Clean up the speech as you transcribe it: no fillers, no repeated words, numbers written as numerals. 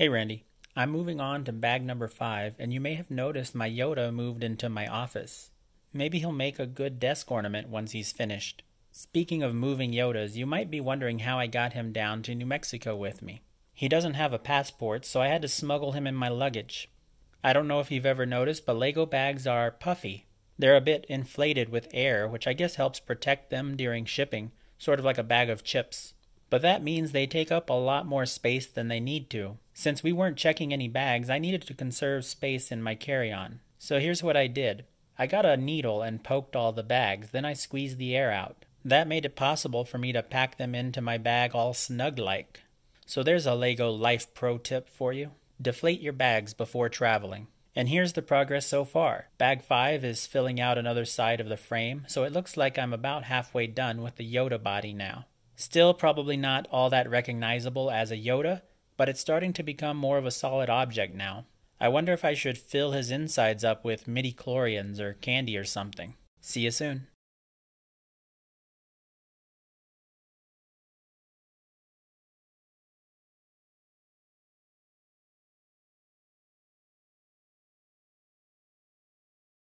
Hey Randy, I'm moving on to bag number 5, and you may have noticed my Yoda moved into my office. Maybe he'll make a good desk ornament once he's finished. Speaking of moving Yodas, you might be wondering how I got him down to New Mexico with me. He doesn't have a passport, so I had to smuggle him in my luggage. I don't know if you've ever noticed, but LEGO bags are puffy. They're a bit inflated with air, which I guess helps protect them during shipping, sort of like a bag of chips. But that means they take up a lot more space than they need to. Since we weren't checking any bags, I needed to conserve space in my carry-on. So here's what I did. I got a needle and poked all the bags, then I squeezed the air out. That made it possible for me to pack them into my bag all snug-like. So there's a LEGO life pro tip for you. Deflate your bags before traveling. And here's the progress so far. Bag 5 is filling out another side of the frame, so it looks like I'm about halfway done with the Yoda body now. Still probably not all that recognizable as a Yoda, but it's starting to become more of a solid object now. I wonder if I should fill his insides up with midichlorians or candy or something. See you soon.